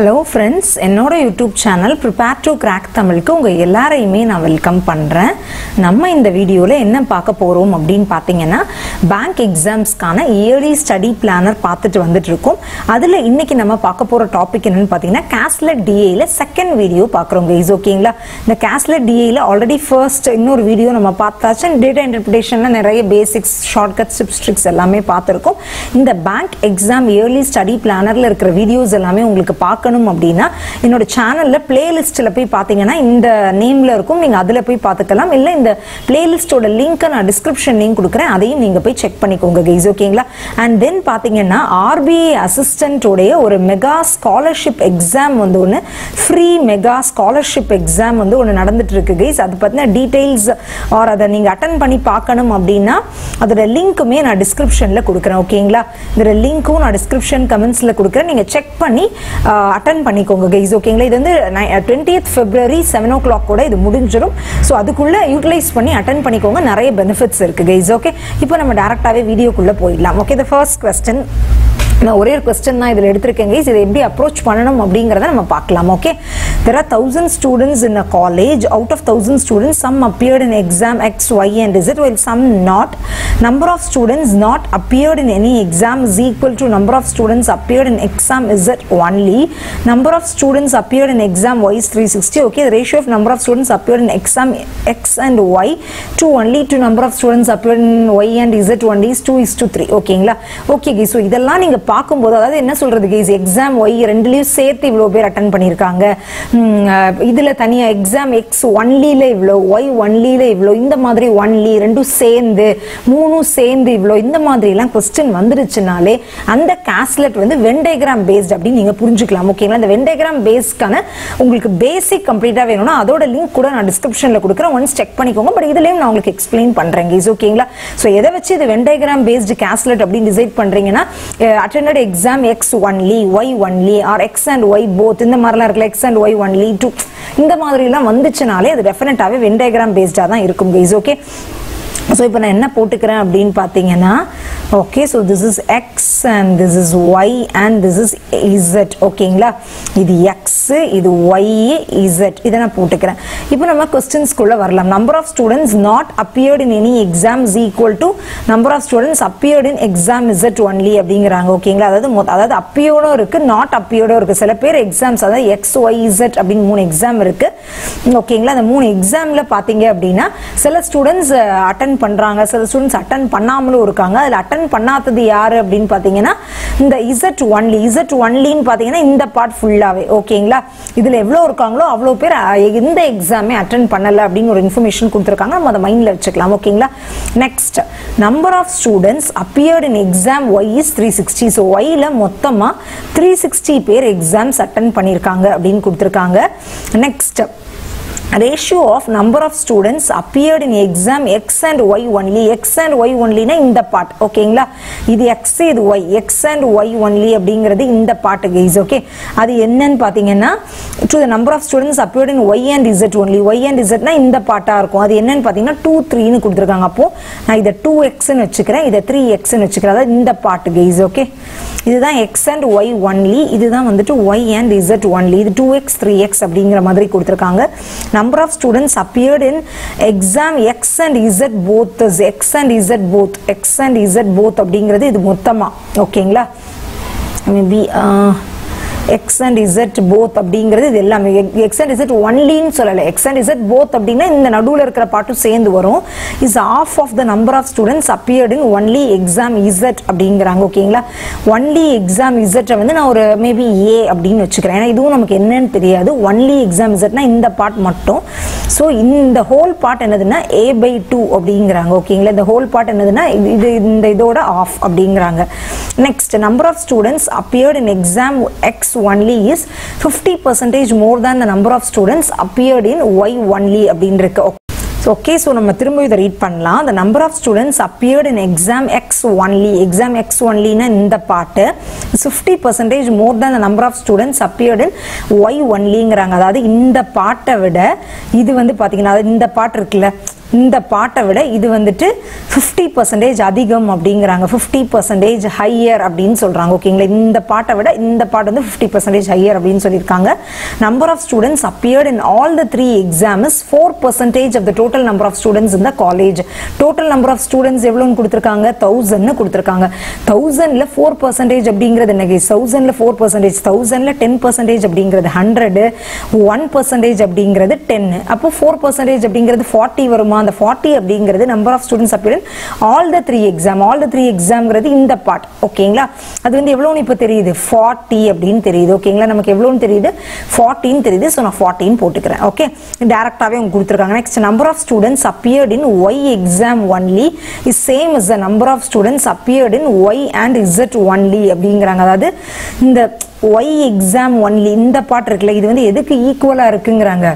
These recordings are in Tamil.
ஹலோ ஃப்ரெண்ட்ஸ், என்னோட YouTube channel prepare to crack தமிழுக்கு உங்கள் எல்லாரையுமே நான் வெல்கம் பண்ணுறேன். நம்ம இந்த வீடியோவில் என்ன பார்க்க போகிறோம் அப்படின்னு பார்த்தீங்கன்னா, பேங்க் எக்ஸாம்ஸ்க்கான இயர்லி ஸ்டடி பிளானர் பார்த்துட்டு வந்துட்டுருக்கோம். அதில் இன்றைக்கி நம்ம பார்க்க போகிற டாபிக் என்னென்னு பார்த்தீங்கன்னா, கேஸ்லெட் டிஏயில் செகண்ட் வீடியோ பார்க்குறோங்க. இஸ் ஓகேங்களா? இந்த கேஸ்லெட் டிஏயில் ஆல்ரெடி ஃபர்ஸ்ட் இன்னொரு வீடியோ நம்ம பார்த்தாச்சு. டேட்டா இன்டர்பிரிட்டேஷனில் நிறைய பேசிக்ஸ், ஷார்ட்கட், டிப்ஸ், ட்ரிக்ஸ் எல்லாமே பார்த்துருக்கோம். இந்த பேங்க் எக்ஸாம் இயர்லி ஸ்டடி பிளானரில் இருக்கிற வீடியோஸ் எல்லாமே உங்களுக்கு பார்க்க அப்படின்னா என்னோட சேனல்ல பிளேலிஸ்ட்ல போய் பாத்தீங்கன்னா இந்த நேம்ல இருக்கும், நீங்க அதுல போய் பார்த்துக்கலாம். இல்ல இந்த பிளேலிஸ்டோட லிங்க் நான் டிஸ்கிரிப்ஷன் லிங்க் கொடுக்குறேன், அதையும் நீங்க போய் செக் பண்ணிக்கோங்க கைஸ். ஓகேங்களா? அண்ட் தென் பாத்தீங்கன்னா ஆர்பிஐ அசிஸ்டன்ட் உடைய ஒரு மெகா ஸ்காலர்ஷிப் எக்ஸாம் வந்து ஒன்று, ஃப்ரீ மெகா ஸ்காலர்ஷிப் எக்ஸாம் வந்து ஒன்று நடந்துட்டு இருக்கு கைஸ். அது பத்தின டீடைல்ஸ் ஆர் அதை நீங்க அட்டன் பண்ணி பார்க்கணும் அப்படின்னா அதோட லிங்க்குமே நான் டிஸ்கிரிப்ஷன்ல கொடுக்குறேன். ஓகேங்களா? இதோட லிங்க்கும் நான் டிஸ்கிரிப்ஷன் கமெண்ட்ஸ்ல கொடுக்குறேன், நீங்க செக் பண்ணி அட்டன் பண்ணிக்கோங்க கைஸ். ஓகேங்களா? இது வந்து 20th February 7 o'clock கூட இது முடிஞ்சிடும். ஸோ அதுக்குள்ளே யூட்டிலைஸ் பண்ணி அட்டன் பண்ணிக்கோங்க, நிறைய பெனிஃபிட்ஸ் இருக்குது கைஸ். ஓகே, இப்போ நம்ம டேரெக்டாகவே வீடியோக்குள்ளே போயிடலாம். ஓகே, த ஃபர்ஸ்ட் கொஸ்டின், நான் ஒரே ஒரு கொஸ்டின் தான் இதில் எடுத்திருக்கேன் கைஸ். இதை எப்படி அப்ரோச் பண்ணணும் அப்படிங்கிறத நம்ம பார்க்கலாம். Okay, there are 1000 students in a college. Out of 1000 students, some appeared in exam X, Y and Z, while some not. Number of students not appeared in any exam is equal to number of students appeared in exam Z only. Number of students appeared in exam Y is 360. Okay, the ratio of number of students appeared in exam X and Y 2 only to number of students appeared in Y and Z only is 2:3. ஓகேங்களா? ஓகே கைஸ், ஸோ இதெல்லாம் நீங்கள் பார்க்கும்போது, அதாவது என்ன சொல்றது கைஸ், எக்ஸாம் ஒய் ரெண்டுலேயும் சேர்த்து இவ்வளோ பேர் அட்டன் பண்ணியிருக்காங்க, இதில் தனியாக எக்ஸாம் எக்ஸ் ஒன்லியில் இவ்வளோ, ஒய் ஒன்லியில் இவ்வளோ, இந்த மாதிரி ஒன்லி ரெண்டும் சேர்ந்து மூணும் சேர்ந்து இவ்வளோ, இந்த மாதிரிலாம் கொஸ்டின் வந்துருச்சுனாலே அந்த கேஸ்லெட் வந்து வெண்டயகிராம் பேஸ்ட் அப்படின்னு நீங்கள் புரிஞ்சுக்கலாம். ஓகேங்களா? அந்த வெண்டயகிராம் பேஸ்க்கான உங்களுக்கு பேசிக் கம்ப்ளீட்டாக வேணும்னா அதோட லிங்க் கூட நான் டிஸ்கிரிப்ஷனில் கொடுக்குறேன், ஒன்ஸ் செக் பண்ணிக்கோங்க. பட் இதுலேயும் நான் உங்களுக்கு எக்ஸ்பிளைன் பண்ணுறேன் கைஸ். ஓகேங்களா? ஸோ எதை வச்சு இது வெண்டயகிராம் பேஸ்டு கேஸ்லெட் அப்படின்னு டிசைட் பண்ணுறீங்கன்னா, exam X only, Y only or X and Y both, இந்த மாதிரிலாம் இருக்குல்ல, X and Y only two, இந்த மாதிரிலாம் வந்துச்சுனாலே அது டெஃபினட்டாகவே வென் டயக்ராம் பேஸ்டாக தான் இருக்கும் கைஸ். ஓகே, ஸோ இப்போ நான் என்ன போட்டுக்கிறேன் அப்படின்னு பார்த்தீங்கன்னா, okay, so this is X and this is Y and this is Z. ஓகேங்களா? இது எக்ஸு, இது ஒய்யு, இசட், இதை நான் போட்டுக்கிறேன். இப்போ நம்ம கொஸ்டின்ஸ்குள்ளே வரலாம். Number of students not appeared in any exam is equal to number of students appeared in exam Z only அப்படிங்கிறாங்க. ஓகேங்களா? அதாவது அப்பியோடும் இருக்குது, நாட் அப்பியோடும் இருக்குது. சில பேர் எக்ஸாம்ஸ், அதாவது எக்ஸ், ஒய், இசட் அப்படின்னு 3 எக்ஸாம் இருக்குது. ஓகேங்களா? அந்த 3 எக்ஸாமில் பார்த்தீங்க அப்படின்னா சில ஸ்டூடெண்ட்ஸ் அட்டன் பண்றாங்க, சில ஸ்டூடெண்ட்ஸ் அட்டன் பண்ணாமலும் இருக்காங்க. அதில் அட்டன் பண்ணாதது யாரு அப்படின்னு பார்த்தீங்கன்னா, இந்த இசட் ஒன்லி, இசட் ஒன்லின்னு பார்த்தீங்கன்னா இந்த பார்ட் ஃபுல்லாகவே. ஓகேங்களா? இதில் எவ்வளோ இருக்காங்களோ அவ்வளோ பேர் இந்த எக்ஸாமே அட்டன் பண்ணலை அப்படின்னு ஒரு இன்ஃபர்மேஷன் கொடுத்துருக்காங்க, நம்ம அதை மைண்டில் வச்சுக்கலாம். ஓகேங்களா? Next, number of students appeared in exam Y is 360. ஸோ ஒய்யில் மொத்தமாக 360 பேர் எக்ஸாம்ஸ் அட்டன் பண்ணியிருக்காங்க அப்படின்னு கொடுத்துருக்காங்க. Next, ratio of number of students appeared in exam X and Y only. X and Y only னா இந்த பார்ட். ஓகேங்களா? இது X, இது Y. X and Y only அப்படிங்கிறது இந்த பார்ட் கைஸ். ஓகே, அது என்னன்னு பார்த்தீங்கன்னா, to the number of students appeared in Y and Z only. Y and Z னா இந்த பார்ட்டா இருக்கும். அது என்னன்னு பார்த்தீங்கன்னா 2, 3 னு கொடுத்துருக்காங்க. அப்போ நான் இதை 2X னு வச்சுக்கிறேன், இதை 3X னு வச்சுக்கிறேன். அதாவது இந்த பார்ட் கைஸ். ஓகே, இதுதான் X and Y only, இதுதான் வந்துட்டு Y and Z only. இது 2X 3X அப்படிங்கிற மாதிரி கொடுத்துருக்காங்க. Number of students appeared in exam X and Z both. X and Z both. X and Z both அப்படிங்கிறது இது மொத்தமா. ஓகேங்களா? Maybe X and Z both அப்படிங்கிறது இது எல்லாமே. X and Z ஒன்லின்னு சொல்லலை, X and Z both அப்படின்னா இந்த நடுவில் இருக்கிற பாட்டும் சேர்ந்து வரும். Is half of the number of students appeared in only exam Z அப்படிங்கிறாங்க. ஓகேங்களா? ஒன்லி எக்ஸாம் இசட்டை வந்து நான் ஒரு மேபி ஏ அப்படின்னு வச்சுக்கிறேன், ஏன்னா இதுவும் நமக்கு என்னன்னு தெரியாது. ஒன்லி எக்ஸாம் இசட்னா இந்த பார்ட் மட்டும். ஸோ இந்த ஹோல் பார்ட் என்னதுன்னா A/2 அப்படிங்கிறாங்க. ஓகேங்களா? இந்த ஹோல் பார்ட் என்னதுன்னா இது இந்த இதோட ஆஃப் அப்படிங்கிறாங்க. Next, number of students appeared in exam X only is 50% more than the number of students appeared in Y only அப்படின்னு இருக்கு. ஓகே, ஸோ நம்ம திரும்ப இதை ரீட் பண்ணலாம். The number of students appeared in exam X only, exam X ஒன்லின்னா இந்த part, 50% more than the number of students appeared in Y ஒன்லிங்கிறாங்க. அதாவது இந்த பார்ட்டை விட இது வந்து பார்த்தீங்கன்னா, அதாவது இந்த பார்ட் இருக்குல்ல, இந்த பாட்டை விட இது வந்துட்டு 50% அதிகம் அப்படிங்கிறாங்க, 50% ஹையர் அப்படின்னு சொல்கிறாங்க. ஓகேங்களா, இந்த பாட்டை விட இந்த பாட்டு வந்து 50% ஹையர் அப்படின்னு சொல்லியிருக்காங்க. Number of students appeared in all the 3 exam is 4% of the total number of students in the college. Total number of students எவ்வளோன்னு கொடுத்துருக்காங்க, 1000ன்னு கொடுத்துருக்காங்க. 1000ல் 4% அப்படிங்கிறது என்ன கேஸ், 1000ல் 4%, 1000ல் 10% அப்படிங்கிறது 100, 1% அப்படிங்கிறது 10. அப்போ 4% அப்படிங்கிறது 40 வருமா? அந்த 40 அப்படிங்கிறது number of students appeared all the 3 exam. All the 3 எக்ஸாம்ங்கிறது இந்த பார்ட். ஓகேங்களா, அது வந்து எவ்வளோன்னு இப்போ தெரியுது, 40 அப்படின்னு தெரியுது. ஓகேங்களா, நமக்கு எவ்வளோன்னு தெரியுது, 40ன்னு தெரியுது. ஸோ நான் 40ன்னு போட்டுக்கிறேன். ஓகே, டேரெக்டாகவே அவங்க கொடுத்துருக்காங்க. Next, number of students appeared in Y exam only is same is the number of students appeared in Y and Z only அப்படிங்கிறாங்க. அதாவது இந்த ஒய் எக்ஸாம் ஒன்லி இந்த பார்ட் இருக்குல்ல, இது வந்து எதுக்கு ஈக்குவலாக இருக்குங்கிறாங்க,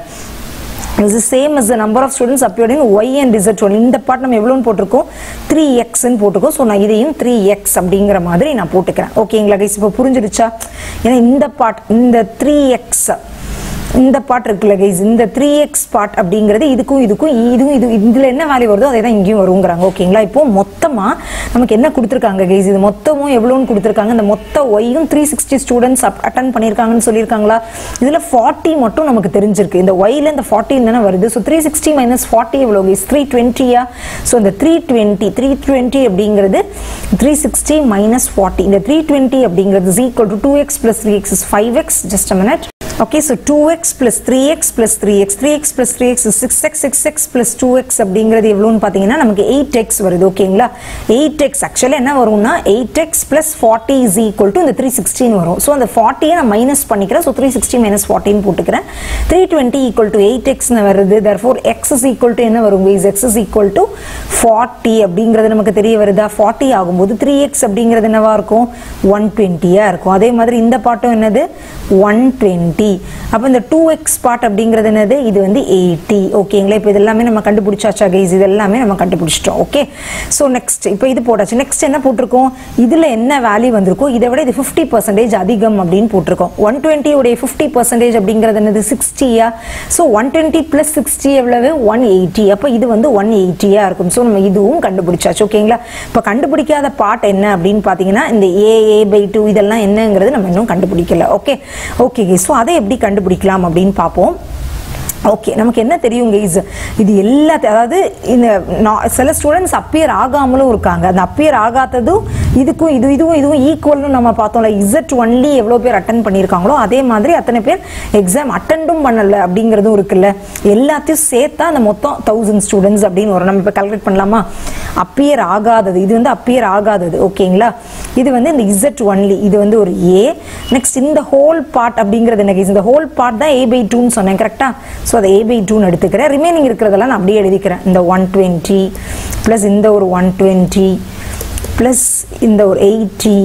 இது same as the number of students appeared in Y and Z only. இந்த பார்ட் நம்ம எவ்வளோன்னு போட்டிருக்கோம், 3xன்னு போட்டிருக்கோம். ஸோ நான் இதையும் 3x அப்படிங்கிற மாதிரி நான் போட்டுக்கிறேன். ஓகேங்களா கைஸ், இப்போ புரிஞ்சிடுச்சா? ஏன்னா இந்த பார்ட், இந்த 3x இந்த பார்ட் இருக்குல்ல கைஸ், இந்த 3x பார்ட் அப்படிங்கிறது இதுக்கும் இதுக்கும் இதுவும் இது இதில் என்ன வேல்யூ வருதோ அதே தான் இங்கேயும் வருங்கிறாங்க. ஓகேங்களா, இப்போது மொத்தமாக நமக்கு என்ன கொடுத்துருக்காங்க கைஸ், இது மொத்தமும் எவ்வளோன்னு கொடுத்துருக்காங்க. இந்த மொத்த ஒய்யும் 360 ஸ்டூடெண்ட்ஸ் அட்டன் பண்ணியிருக்காங்கன்னு சொல்லியிருக்காங்களா. இதில் 40 மட்டும் நமக்கு தெரிஞ்சிருக்கு. இந்த ஒயில் இந்த 40 தானே வருது. ஸோ 360 - 40 எவ்வளோ கைஸ், 320. ஸோ இந்த 320 அப்படிங்கிறது 360 - 40. இந்த 320 அப்படிங்கிறது is equal to 2x + 3x is 5x. Just a minute. Okay, so 2x + 3x + 3x, 3x + 3x is 6x, 6x + 2x அப்படிங்கிறது எவ்வளோன்னு பார்த்தீங்கன்னா நமக்கு 8x வருது. ஓகேங்களா, 8x ஆக்சுவலாக என்ன வரும்னா 8x + 40 is equal to இந்த 316 வரும். ஸோ அந்த 40யை நான் மைனஸ் பண்ணிக்கிறேன். ஸோ 360 - 40 போட்டுக்கிறேன். 320 = 8xன்னு வருது. therefore x = என்ன வரும் guys, x = 40 அப்படிங்கிறது நமக்கு தெரிய வருதா. 40 ஆகும்போது 3x அப்படிங்கிறது என்னவா இருக்கும், 120யாக இருக்கும். அதே மாதிரி இந்த பாட்டும் என்னது, 120. அப்போ இந்த 2x பார்ட் அப்படிங்கிறது என்னது, இது வந்து 80. ஓகேங்களா, இப்போ இதெல்லாமே நம்ம கண்டுபிடிச்சாச்சா கைஸ், இதெல்லாமே நம்ம கண்டுபிடிச்சிட்டோம். ஓகே, ஸோ நெக்ஸ்ட் இப்போ இது போட்டாச்சு. நெக்ஸ்ட் என்ன போட்டிருக்கோம், இதில் என்ன வேல்யூ வந்திருக்கும், இதை விட இது 50% அதிகம் அப்படின்னு போட்டிருக்கோம். 120 உடைய 50% அப்படிங்கிறது என்னது, 60யா. ஸோ 120 + 60 எவ்வளவு, 180. அப்போ இது வந்து 180யாக இருக்கும். ஸோ நம்ம இதுவும் கண்டுபிடிச்சாச்சு. ஓகேங்களா, இப்போ கண்டுபிடிக்காத பார்ட் என்ன அப்படின்னு பார்த்தீங்கன்னா இந்த a/2 இதெல்லாம் என்னங்கிறது நம்ம இன்னும் கண்டுபிடிக்கல. ஓகே ஓகே ஸோ அதை எப்படி கண்டுபிடிக்கலாம் அப்படின்னு பார்ப்போம். ஓகே, நமக்கு என்ன தெரியும் கைஸ், இது எல்லாத்தையும், அதாவது இந்த சில ஸ்டூடெண்ட்ஸ் அப்பியர் ஆகாமலும் இருக்காங்க. அந்த அப்பியர் ஆகாததும் இதுக்கும் இதுவும் ஈக்குவல்னு நம்ம பார்த்தோம்ல. இசட் ஒன்லி எவ்வளோ பேர் அட்டன் பண்ணியிருக்காங்களோ அதே மாதிரி அத்தனை பேர் எக்ஸாம் அட்டெண்டும் பண்ணலை அப்படிங்கிறதும் இருக்குல்ல. எல்லாத்தையும் சேர்த்தா அந்த மொத்தம் 1000 ஸ்டூடெண்ட்ஸ் அப்படின்னு வரும். நம்ம இப்போ கல்குலேட் பண்ணலாமா? அப்பியர் ஆகாதது இது வந்து அப்பியர் ஆகாதது. ஓகேங்களா, இது வந்து இந்த இசட் ஒன்லி, இது வந்து ஒரு ஏ. நெக்ஸ்ட் இந்த ஹோல் பார்ட் அப்படிங்கிறது என்ன கைஸ், இந்த ஹோல் பார்ட் தான் a/2ன்னு சொன்னேன் கரெக்டாக. ஸோ அதை a/2 எடுத்துக்கிறேன். ரிமைனிங் இருக்கிறதெல்லாம் நான் அப்படியே எழுதிக்கிறேன். இந்த 120 + இந்த ஒரு 120 + இந்த ஒரு 80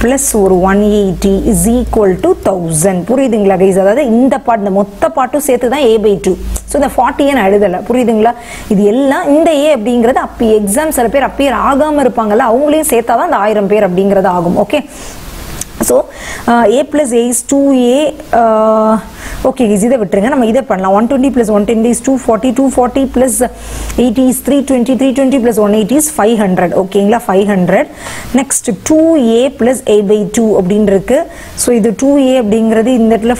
+ ஒரு 180 இஸ் ஈக்குவல் டு 1000. புரியுதுங்களா கைஸ்? அதாவது இந்த பாட், இந்த மொத்த பாட்டும் சேர்த்து தான் a/2. ஸோ இந்த 40யை நான் எழுதலை. புரியுதுங்களா? இது எல்லாம் இந்த ஏ அப்படிங்கிறது அப்போ எக்ஸாம் சில பேர் அப்பியர் ஆகாமல் இருப்பாங்கள்ல, அவங்களையும் சேர்த்தா தான் அந்த 1000 பேர் அப்படிங்கிறது ஆகும். Okay, so a + a is 2a. Okay guys, இதை விட்டுருங்க, நம்ம இதை பண்ணலாம். 120 + 120 இஸ் 240, 240 + 80 இஸ் 320, 320 + 180 இஸ் 500. ஓகேங்களா, 500. நெக்ஸ்ட் 2a + a/2 அப்படின்னு இருக்கு. ஸோ இது 2a அப்படிங்கிறது இந்த இடத்துல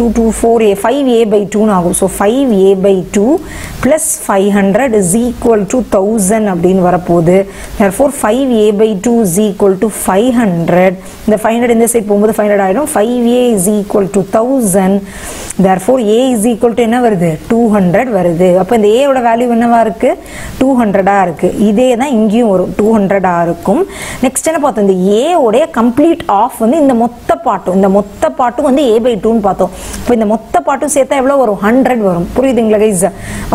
2 to 4a, 5a/2 ஆகும். So 5a/2 + 500 is equal to 1000 அப்படின்னு வரப்போகுது. therefore 5a/2 is equal to 500. இந்த 500 இந்த சைட் போகும்போது 500 ஆகிடும். 5a is equal to 1000. therefore a is equal to என்ன வருது, 200 வருது. அப்போ இந்த a ஓட வேல்யூ என்னவா இருக்கு, 200ஆ இருக்கு. இதே தான் இங்கேயும் வரும், 200ஆ இருக்கும். நெக்ஸ்ட் என்ன பார்த்தோம், இந்த a உடைய கம்ப்ளீட் ஆஃப் வந்து இந்த மொத்த பாட்டும், இந்த மொத்த பாட்டும் வந்து a/2ன்னு பார்த்தோம். இப்போ இந்த மொத்த பாட்டும் சேர்த்தா எவ்வளோ வரும், 100 வரும். புரியுதுங்களா கைஸ்?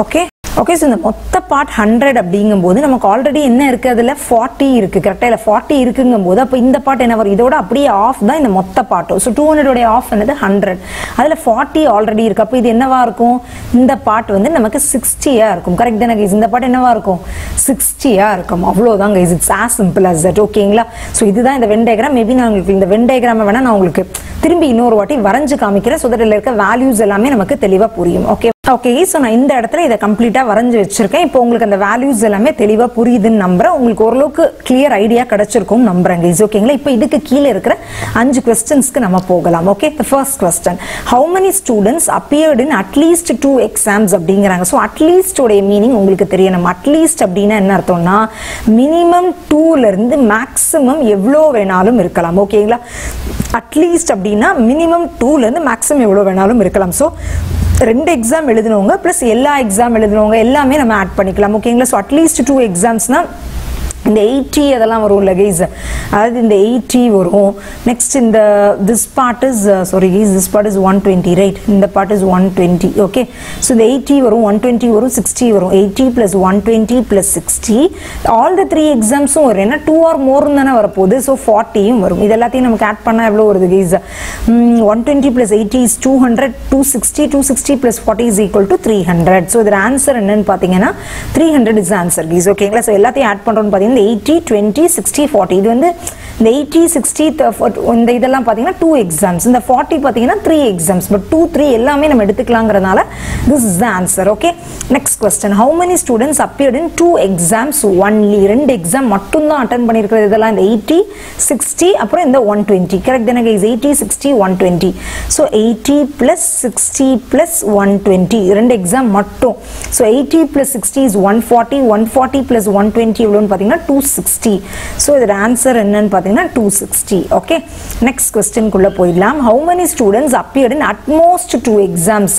ஓகே ஓகே, ஸோ இந்த மொத்த பார்ட் 100 அப்படிங்கும்போது நமக்கு ஆல்ரெடி என்ன இருக்குது, அதில் 40 இருக்குது கரெக்டாக. இல்லை 40 இருக்குங்கும்போது அப்போ இந்த பார்ட் என்ன வரும், இதோட அப்படியே ஆஃப் தான் இந்த மொத்த பார்ட்டும். ஸோ 200 உடைய ஆஃப் என்னது 100. அதில் 40 ஆல்ரெடி இருக்குது. அப்போ இது என்னவா இருக்கும், இந்த பார்ட் வந்து நமக்கு 60யாக இருக்கும். கரெக்ட் தானே கைஸ்? இந்த பார்ட் என்னவா இருக்கும், 60யாக இருக்கும். அவ்வளோதான் guys, it's as simple as that. ஓகேங்களா, ஸோ இதுதான் இந்த வென் டயக்ராம். மேபி நான் உங்களுக்கு இந்த வென் டயக்ராமை வேணால் நான் உங்களுக்கு திரும்பி இன்னொரு வாட்டி வரைஞ்சு காமிக்கிறேன். ஸோ தட் இதில் இருக்க வேல்யூஸ் எல்லாமே நமக்கு தெளிவாக புரியும். ஓகே. ஓகே, ஸோ நான் இந்த இடத்துல இதை கம்ப்ளீட்டாக வரைஞ்சி வச்சுருக்கேன். இப்போ உங்களுக்கு அந்த வேல்யூஸ் எல்லாமே தெளிவாக புரியுதுன்னு நம்புகிறேன். உங்களுக்கு ஓரளவுக்கு கிளியர் ஐடியா கிடச்சிருக்கும் நம்புறேங்க. இஸ் ஓகேங்களா? இப்போ இதுக்கு கீழே இருக்கிற 5 கொஸ்டின்ஸ்க்கு நம்ம போகலாம். Okay, the first question, how many students appeared in at least 2 exams அப்படிங்கிறாங்க. ஸோ அட்லீஸ்ட் உடைய மீனிங் உங்களுக்கு தெரியும். நம்ம அட்லீஸ்ட் அப்படின்னா என்ன அர்த்தம்னா மினிமம் 2லேருந்து மேக்ஸிமம் எவ்வளோ வேணாலும் இருக்கலாம். ஓகேங்களா? அட்லீஸ்ட் அப்படின்னா மினிமம் 2லேருந்து மேக்ஸிமம் எவ்வளோ வேணாலும் இருக்கலாம். ஸோ 2 எக்ஸாம் எழுதுனவங்க ப்ளஸ் எல்லா எக்ஸாம் எழுதுனவங்க எல்லாமே நம்ம ஆட் பண்ணிக்கலாம். ஓகேங்களா? ஸோ அட்லீஸ்ட் 2 எக்ஸாம்ஸ்னா இந்த 80 அதெல்லாம் வரும் இல்லை கைஸ், அதாவது இந்த 80 வரும். நெக்ஸ்ட் இந்த this part is sorry guys, this part is 120 right, இந்த பார்ட் இஸ் 120. ஓகே, ஸோ இந்த 80 வரும், 120 வரும், 60 வரும். 80 ப்ளஸ் 120 ப்ளஸ் 60 ஆல் த 3 எக்ஸாம்ஸும் வரும். ஏன்னா 2 ஆர் மோர்னு தானே வரப்போகுது. ஸோ 40யும் வரும். இது எல்லாத்தையும் நமக்கு ஆட் பண்ணால் எவ்வளோ வருது guys? 120 plus 80 is 200, 260, 260 plus 40 is equal to 300. So இதில் ஆன்சர் என்னன்னு பார்த்தீங்கன்னா 300 இஸ் ஆன்சர் கைஸ். ஓகேங்களா? ஸோ எல்லாத்தையும் ஆட் பண்ணுறோன்னு பார்த்தீங்கன்னா 80, 20, 60, 40. இது வந்து இந்த 80, 60, இந்த இதெல்லாம் பார்த்தீங்கன்னா 2 எக்ஸாம்ஸ். இந்த 40 பார்த்தீங்கன்னா 3 எக்ஸாம்ஸ். பட் 2, 3 எல்லாமே நம்ம எடுத்துக்கலாங்கிறதுனால this is the answer. Okay, next question, how many students appeared in 2 exams only? 2 exam மட்டும்தான் அட்டன் பண்ணியிருக்கிறது. இதெல்லாம் இந்த 80, 60 அப்புறம் இந்த 120. கரெக்ட் தானே guys? 80, 60, 120. So 80 plus 60 plus 120, 2 exam மட்டும். ஸோ 80 ப்ளஸ் 60 இஸ் 140, 140 ப்ளஸ் 120 எவ்வளோன்னு பார்த்தீங்கன்னா 260. So the answer என்னன்னு பாத்தீங்கன்னா 260. Okay, next question குள்ள போயிடலாம். How many students appeared in at most 2 exams?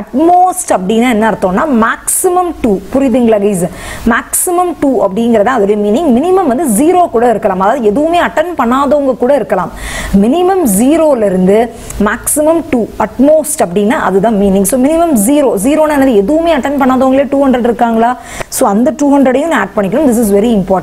At most அப்படினா என்ன அர்த்தம்னா maximum 2. புரியுதுங்களா guys? maximum 2 அப்படிங்கறது அதோட மீனிங். மினிமம் வந்து 0 கூட இருக்கலாம், அதாவது எதுவுமே அட்டெண்ட் பண்ணாதவங்க கூட இருக்கலாம். மினிமம் 0 ல இருந்து maximum 2 at most அப்படினா அதுதான் மீனிங். சோ மினிமம் 0 னா என்னது? எதுவுமே அட்டெண்ட் பண்ணாதவங்களே 200 இருக்காங்களா? சோ அந்த 200 ஐயும் ஆட் பண்ணிக்கலாம். This is very important.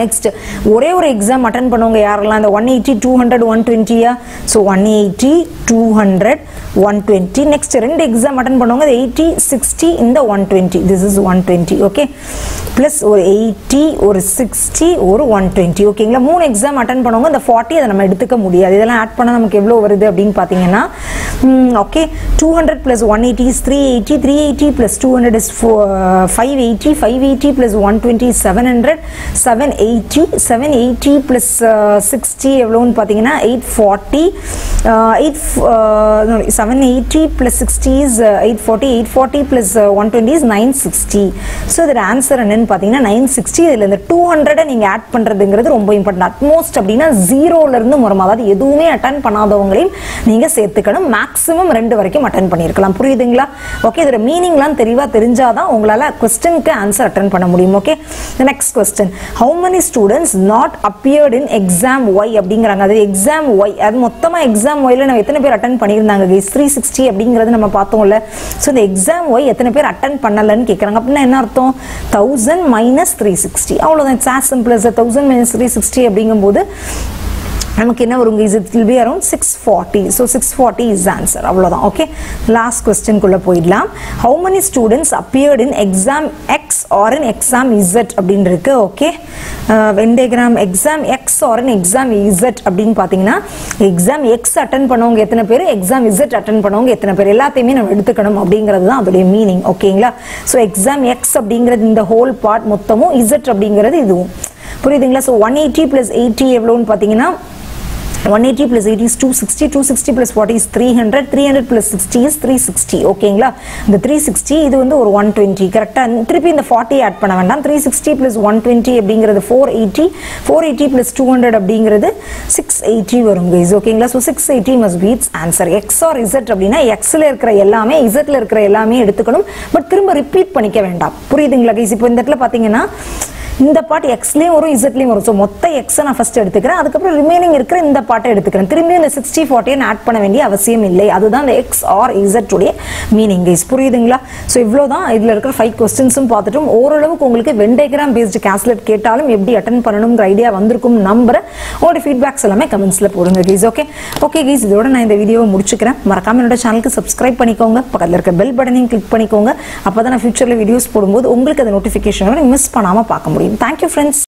next, ஒரே ஒரு எக்ஸாம் அட்டெண்ட் பண்ணுவாங்க யாரெல்லாம்? இந்த 180, 200, 120யா? ஸோ 180, 200, 120. நெக்ஸ்ட் 2 எக்ஸாம் அட்டன் பண்ணுவாங்க, 80, 60, இந்த 120. This is 120. ஓகே, ப்ளஸ் ஒரு 80, ஒரு 60, ஒரு 120. ஓகேங்களா? 3 எக்ஸாம் அட்டன் பண்ணுவாங்க, இந்த 40. அதை நம்ம எடுத்துக்க முடியாது. இதெல்லாம் ஆட் பண்ணால் நமக்கு எவ்வளோ வருது அப்படின்னு பார்த்தீங்கன்னா okay, 200 plus 180 is 380, 380 plus 200 is 580, 580 plus 120 is 700, 780, 780 plus 60 எவ்வளோன்னு பார்த்தீங்கன்னா 840, 780 plus 60 is 840, 840 plus 120 is 960. So the answer என்னன்னு பாத்தீங்கன்னா 960. இதுல இந்த 200 நீங்க ஆட் பண்றதுங்கிறது ரொம்ப இம்பார்ட்டன்ட். அட்மோஸ்ட் அப்படின்னா 0ல இருந்து மொத்தமா, அதாவது எதுவுமே அட்டெண்ட் பண்ணாதவங்களையும் நீங்க சேர்த்துக்கணும். மேக்ஸிமம் 2 வரைக்கும் அட்டெண்ட் பண்ணிருக்கலாம். புரியுதுங்களா? ஓகே, இதோட மீனிங்லாம் தெளிவா தெரிஞ்சாதான் உங்களால क्वेश्चनக்கு ஆன்சர் அட்டெண்ட் பண்ண முடியும். Okay, the next question, how many students not appeared in exam y அப்படிங்கறாங்க. அது exam y, அது மொத்தமா exam y ல நம்ம எத்தனை பேர் அட்டெண்ட் பண்ணிருந்தாங்க guys? 360 அப்படிங்கிறது நம்ம பார்த்தோம்ல. ஸோ இந்த எக்ஸாம் ஒய் எத்தனை பேர் அட்டன் பண்ணலன்னு கேட்குறாங்க. அப்படின்னா என்ன அர்த்தம்? 1000 மைனஸ் 360. அவ்வளோதான். It's as simple as 1000 minus 360 அப்படிங்கும்போது நமக்கு என்ன வரும் guys? It will be around 640. So 640 is the answer. அவ்வளோதான். ஓகே, லாஸ்ட் கொஸ்டின்குள்ளே போயிடலாம். How many students appeared in exam X or in exam Z அப்படின்னு இருக்கு. Okay, when diagram exam X or in exam Z அப்படின்னு பார்த்தீங்கன்னா எக்ஸாம் X அட்டன் பண்ணவங்க எத்தனை பேர், எக்ஸாம் Z அட்டன் பண்ணவங்க எத்தனை பேர், எல்லாத்தையுமே நம்ம எடுத்துக்கணும் அப்படிங்கிறது தான் அதோடைய மீனிங். ஓகேங்களா? ஸோ எக்ஸாம் X அப்படிங்கிறது இந்த ஹோல் பார்ட் மொத்தமும், Z அப்படிங்கிறது இதுவும். புரியுதுங்களா? ஸோ 180 ப்ளஸ் 80 எவ்வளோன்னு பார்த்தீங்கன்னா 180 plus 80 is 260, 260 plus 40 is 300, 300 plus 60 is 360. ஓகேங்களா? இந்த 360 இது வந்து ஒரு 120. கரெக்டாக திருப்பி இந்த 40 ஆட் பண்ண வேண்டாம். 360 plus 120 அப்படிங்கிறது 480, 480 plus 200 அப்படிங்கிறது 680 வரும் guys. ஓகேங்களா? So 680 must be its answer. X or Z அப்படின்னா Xல இருக்கிற எல்லாமே Zல இருக்கிற எல்லாமே எடுத்துக்கணும். பட் திரும்ப ரிப்பீட் பண்ணிக்க வேண்டாம். புரியுதுங்களா guys? இப்போ இந்த இடத்துல பார்த்தீங்கன்னா இந்த பாட்டு எக்ஸ்லேயும் வரும், இசட்லேயும் வரும். ஸோ மொத்த எக்ஸை நான் ஃபஸ்ட் எடுத்துக்கிறேன், அதுக்கப்புறம் ரிமைனிங் இருக்கிற இந்த பாட்டை எடுத்துக்கிறேன். திரும்பியும் இந்த 60, 40 நான் ஆட் பண்ண வேண்டிய அவசியம் இல்லை. அதுதான் இந்த எக்ஸ் ஆர் இசட் உடைய மீனிங் கைஸ். புரியுதுங்களா? ஸோ இவ்வளோ தான் இதில் இருக்கிற 5 கொஸ்டின்ஸும் பார்த்துட்டும் ஓரளவுக்கு உங்களுக்கு வென் டயக்ராம் பேஸ்டு கேஸ்லெட் கேட்டாலும் எப்படி அட்டன் பண்ணணுங்கிற ஐடியா வந்திருக்கும் நம்புறேன். உங்களோட ஃபீட்பேக்ஸ் எல்லாமே கமெண்ட்ஸில் போடுங்க கைஸ். ஓகே, ஓகே கைஸ், இதோட நான் இந்த வீடியோவை முடிச்சுக்கிறேன். மறக்காமல் என்னோட சேனலுக்கு சப்ஸ்கிரைப் பண்ணிக்கோங்க, பக்கத்தில் இருக்க பெல் பட்டனையும் கிளிக் பண்ணிக்கோங்க. அப்போ தான் நான் ஃபியூச்சரில் வீடியோஸ் போடும்போது உங்களுக்கு அந்த நோட்டிஃபிகேஷனோட மிஸ் பண்ணாமல் பார்க்க முடியும். Thank you friends.